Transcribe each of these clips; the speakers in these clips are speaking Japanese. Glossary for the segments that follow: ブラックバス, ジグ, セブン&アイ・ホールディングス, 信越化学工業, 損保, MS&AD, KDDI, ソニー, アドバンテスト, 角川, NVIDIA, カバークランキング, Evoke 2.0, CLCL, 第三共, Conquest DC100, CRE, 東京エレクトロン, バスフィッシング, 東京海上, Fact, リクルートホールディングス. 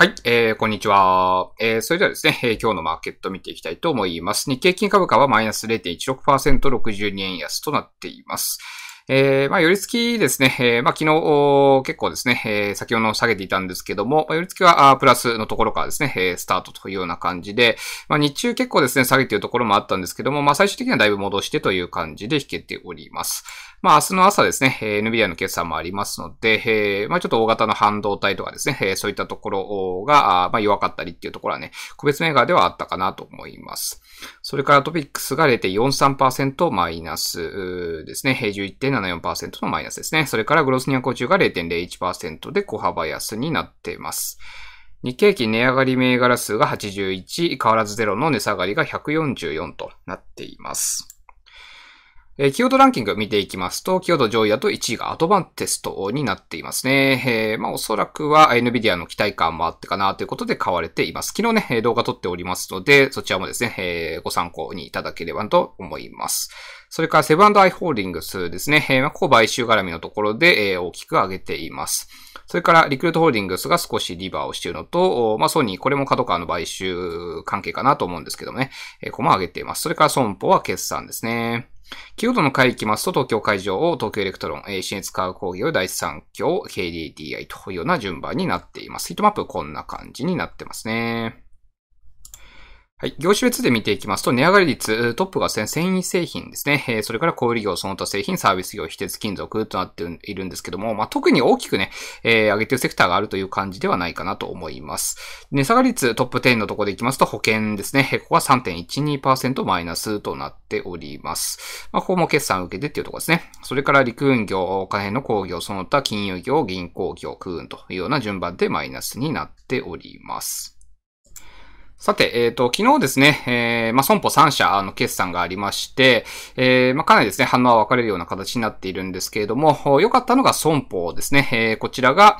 はい、こんにちは。それではですね、今日のマーケットを見ていきたいと思います。日経金株価はマイナス 0.16%、62円安となっています。寄り付きですね、昨日結構ですね、先ほど下げていたんですけども、寄り付きはプラスのところからですね、スタートというような感じで、日中結構ですね、下げているところもあったんですけども、最終的にはだいぶ戻してという感じで引けております。明日の朝ですね、NVIDIA の決算もありますので、ちょっと大型の半導体とかですね、そういったところが、弱かったりっていうところはね、個別銘柄ではあったかなと思います。それからトピックスが 0.43% マイナスですね、11.74% のマイナスですね。それからグロスニアコ中が 0.01% で小幅安になっています。日経平均値上がり銘柄数が81、変わらずゼロの値下がりが144となっています。キーワードランキング見ていきますと、キーワード上位だと1位がアドバンテストになっていますね。おそらくは NVIDIA の期待感もあってかなということで買われています。昨日ね、動画撮っておりますので、そちらもですね、ご参考にいただければと思います。それからセブン&アイ・ホールディングスですね。ここ買収絡みのところで、大きく上げています。それからリクルートホールディングスが少しリバーをしているのと、ソニー、これも角川の買収関係かなと思うんですけどもね。ここも上げています。それから損保は決算ですね。キーワードの回行きますと、東京海上を東京エレクトロン、信越化学工業、第三共、KDDI というような順番になっています。ヒットマップこんな感じになってますね。はい。業種別で見ていきますと、値上がり率、トップが繊維製品ですね。それから小売業、その他製品、サービス業、非鉄金属となっているんですけども、特に大きくね、上げているセクターがあるという感じではないかなと思います。値下がり率、トップ10のところでいきますと、保険ですね。ここは 3.12% マイナスとなっております。ここも決算受けてというところですね。それから陸運業、関連の工業、その他金融業、銀行業、空運というような順番でマイナスになっております。さて、昨日ですね、損保3社の決算がありまして、かなりですね、反応は分かれるような形になっているんですけれども、良かったのが損保ですね。こちらが、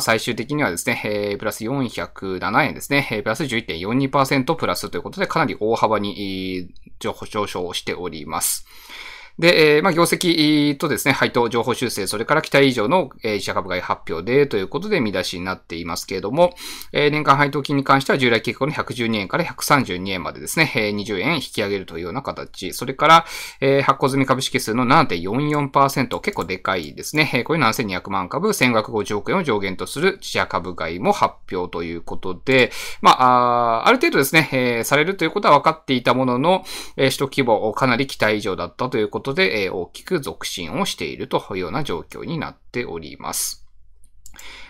最終的にはですね、プラス407円ですね、プラス 11.42% プラスということで、かなり大幅に上昇しております。で、業績とですね、配当情報修正、それから期待以上の自社株買い発表で、ということで見出しになっていますけれども、年間配当金に関しては従来計画の112円から132円までですね、20円引き上げるというような形。それから、発行済み株式数の 7.44%、結構でかいですね。こういう7200万株、1550億円を上限とする自社株買いも発表ということで、ある程度ですね、されるということは分かっていたものの、取得規模をかなり期待以上だったということで、大きく続伸をしているというような状況になっております。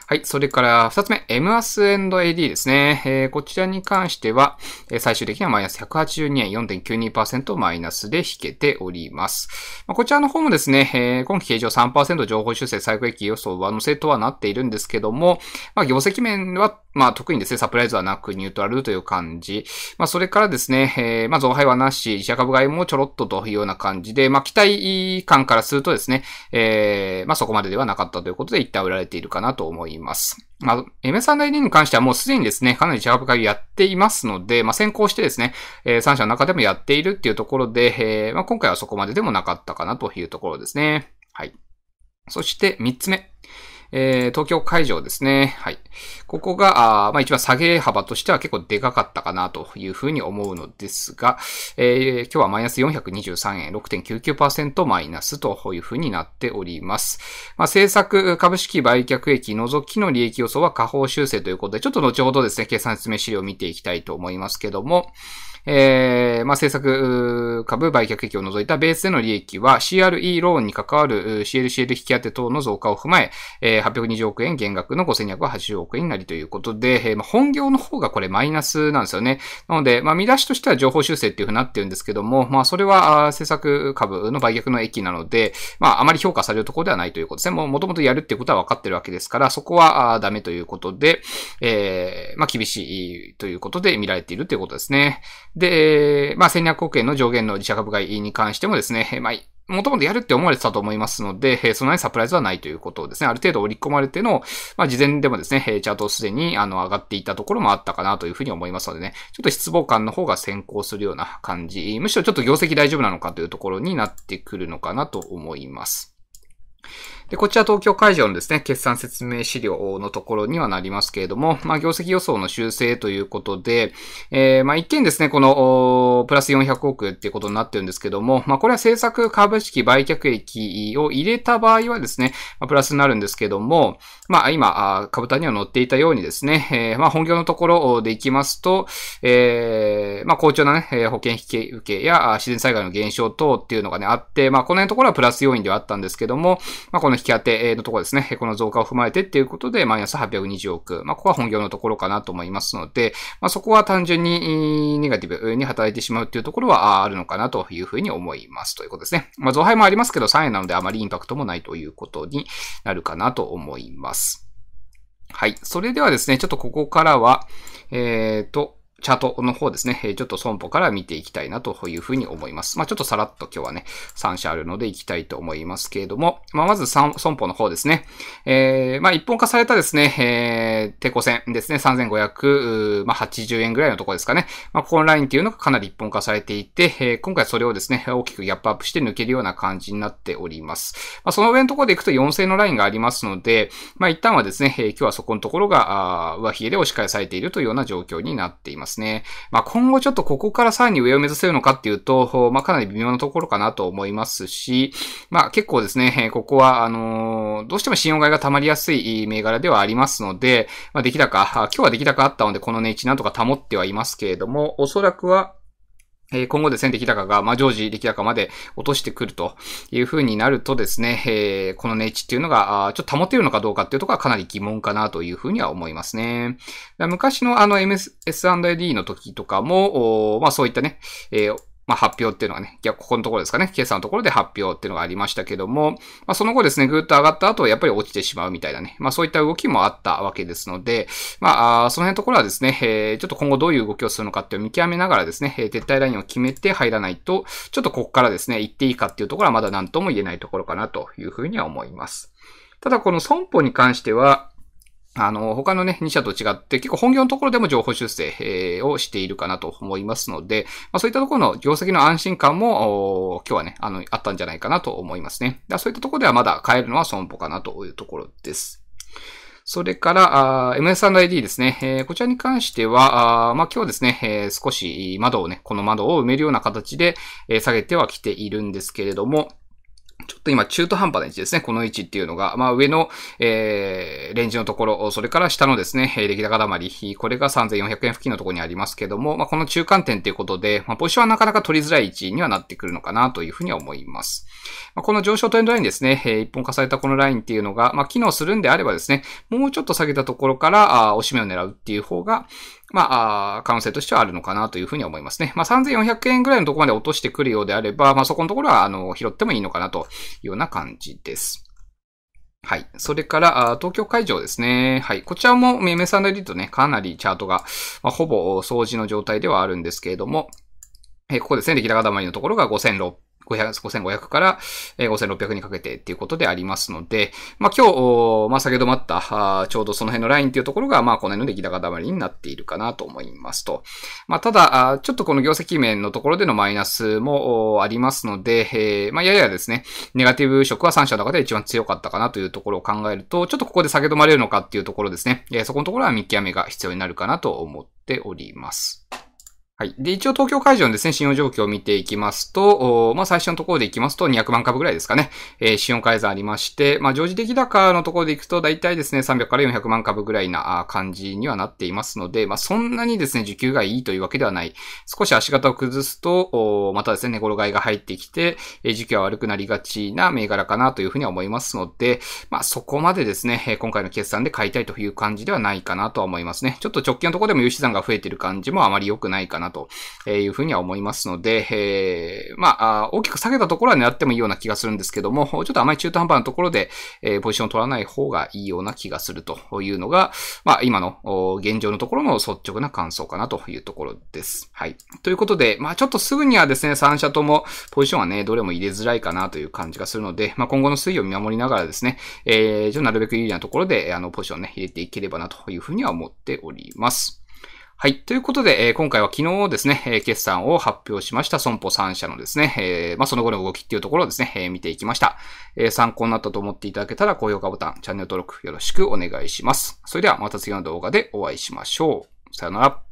はい。それから、二つ目、MS&AD ですね。こちらに関しては、最終的にはマイナス182円 4.92% マイナスで引けております。こちらの方もですね、今期計上 3% 上方修正最高益予想上乗せとはなっているんですけども、業績面は、特にですね、サプライズはなくニュートラルという感じ。それからですね、増配はなし、自社株買いもちょろっとというような感じで、期待感からするとですね、そこまでではなかったということで、一旦売られているかなと思います。MS&AD に関してはもうすでにですね、かなり自社株買いをやっていますので、先行してですね、3社の中でもやっているっていうところで、今回はそこまででもなかったかなというところですね。はい。そして3つ目。東京海上ですね。はい。ここが、一番下げ幅としては結構でかかったかなというふうに思うのですが、今日はマイナス423円 6.99% マイナスというふうになっております。政策株式売却益除きの利益予想は下方修正ということで、ちょっと後ほどですね、決算説明資料を見ていきたいと思いますけども、政策株売却益を除いたベースでの利益は CRE ローンに関わる CLCL 引き当て等の増加を踏まえ、820億円減額の5280億円なりということで、本業の方がこれマイナスなんですよね。なので、見出しとしては情報修正っていうふうになってるんですけども、それは政策株の売却の益なので、あまり評価されるところではないということですね。もともとやるっていうことは分かってるわけですから、そこはダメということで、厳しいということで見られているということですね。で、1200億円の上限の自社株買いに関してもですね、もともとやるって思われてたと思いますので、そんなにサプライズはないということをですね、ある程度織り込まれての、事前でもですね、チャートすでに上がっていたところもあったかなというふうに思いますのでね、ちょっと失望感の方が先行するような感じ、むしろちょっと業績大丈夫なのかというところになってくるのかなと思います。で、こちら東京会場のですね、決算説明資料のところにはなりますけれども、業績予想の修正ということで、一見ですね、この、プラス400億円っていうことになってるんですけども、これは政策株式売却益を入れた場合はですね、プラスになるんですけども、今、株単には載っていたようにですね、本業のところでいきますと、好調なね、保険引受けや自然災害の減少等っていうのがね、あって、この辺のところはプラス要因ではあったんですけども、この引き当てのところですね、この増加を踏まえてっていうことで、マイナス820億。ここは本業のところかなと思いますので、そこは単純にネガティブに働いてしまうっていうところはあるのかなというふうに思いますということですね。増配もありますけど、3円なのであまりインパクトもないということになるかなと思います。はい。それではですね、ちょっとここからは、チャートの方ですね。ちょっと損保から見ていきたいなというふうに思います。ちょっとさらっと今日はね、3社あるのでいきたいと思いますけれども、まず損保の方ですね。一本化されたですね、抵抗線ですね、3580円ぐらいのところですかね。ここのラインっていうのがかなり一本化されていて、今回それをですね、大きくギャップアップして抜けるような感じになっております。その上のところでいくと4000のラインがありますので、一旦はですね、今日はそこのところが、上髭で押し返されているというような状況になっています。今後ちょっとここからさらに上を目指せるのかっていうと、かなり微妙なところかなと思いますし、結構ですね、ここは、どうしても信用買いが溜まりやすい銘柄ではありますので、出来高、今日は出来高あったので、この値位置なんとか保ってはいますけれども、おそらくは、今後ですね、出来高が、常時出来高まで落としてくるという風になるとですね、この値位置っていうのが、ちょっと保てるのかどうかっていうところはかなり疑問かなという風には思いますね。昔のMS&AD の時とかも、そういったね、発表っていうのがね、ここのところですかね、決算のところで発表っていうのがありましたけども、その後ですね、ぐーっと上がった後、やっぱり落ちてしまうみたいなね、そういった動きもあったわけですので、その辺のところはですね、ちょっと今後どういう動きをするのかっていうのを見極めながらですね、撤退ラインを決めて入らないと、ちょっとここからですね、行っていいかっていうところはまだ何とも言えないところかなというふうには思います。ただこの損保に関しては、他のね、2社と違って、結構本業のところでも情報修正をしているかなと思いますので、そういったところの業績の安心感も、今日はね、あったんじゃないかなと思いますね。そういったところではまだ買えるのは損保かなというところです。それから、MS&AD ですね。こちらに関しては、今日ですね、少しこの窓を埋めるような形で、下げてはきているんですけれども、ちょっと今中途半端な位置ですね。この位置っていうのが、上の、レンジのところ、それから下のですね、出来高溜まり、これが3400円付近のところにありますけども、この中間点ということで、ポジションはなかなか取りづらい位置にはなってくるのかなというふうには思います。この上昇トレンドラインですね、一本化されたこのラインっていうのが、機能するんであればですね、もうちょっと下げたところから、押し目を狙うっていう方が、可能性としてはあるのかなというふうに思いますね。3400円ぐらいのところまで落としてくるようであれば、そこのところは、拾ってもいいのかなというような感じです。はい。それから、東京会場ですね。はい。こちらも MS&AD とね、かなりチャートが、ほぼ相似の状態ではあるんですけれども、ここですね、出来高溜まりのところが5500から5600にかけてっていうことでありますので、今日、下げ止まった、ちょうどその辺のラインっていうところが、この辺の出来高溜まりになっているかなと思いますと。ただ、ちょっとこの業績面のところでのマイナスもありますので、ややですね、ネガティブ色は3社の中で一番強かったかなというところを考えると、ちょっとここで下げ止まれるのかっていうところですね。そこのところは見極めが必要になるかなと思っております。はい。で、一応東京会場のですね、信用状況を見ていきますと、最初のところでいきますと200万株ぐらいですかね。信用改ざんありまして、常時出来高のところでいくと、だいたいですね、300から400万株ぐらいな感じにはなっていますので、そんなにですね、需給がいいというわけではない。少し足型を崩すと、またですね、値頃買いが入ってきて、需給は悪くなりがちな銘柄かなというふうには思いますので、そこまでですね、今回の決算で買いたいという感じではないかなとは思いますね。ちょっと直近のところでも融資残が増えている感じもあまり良くないかなというふうには思いますので、大きく下げたところは狙ってもいいような気がするんですけども、ちょっとあまり中途半端なところで、ポジションを取らない方がいいような気がするというのが、今の現状のところの率直な感想かなというところです。はい。ということで、ちょっとすぐにはですね、3社ともポジションはね、どれも入れづらいかなという感じがするので、今後の推移を見守りながらですね、なるべく有利なところで、ポジションね、入れていければなというふうには思っております。はい。ということで、今回は昨日ですね、決算を発表しました損保3社のですね、その後の動きっていうところをですね、見ていきました。参考になったと思っていただけたら高評価ボタン、チャンネル登録よろしくお願いします。それではまた次の動画でお会いしましょう。さよなら。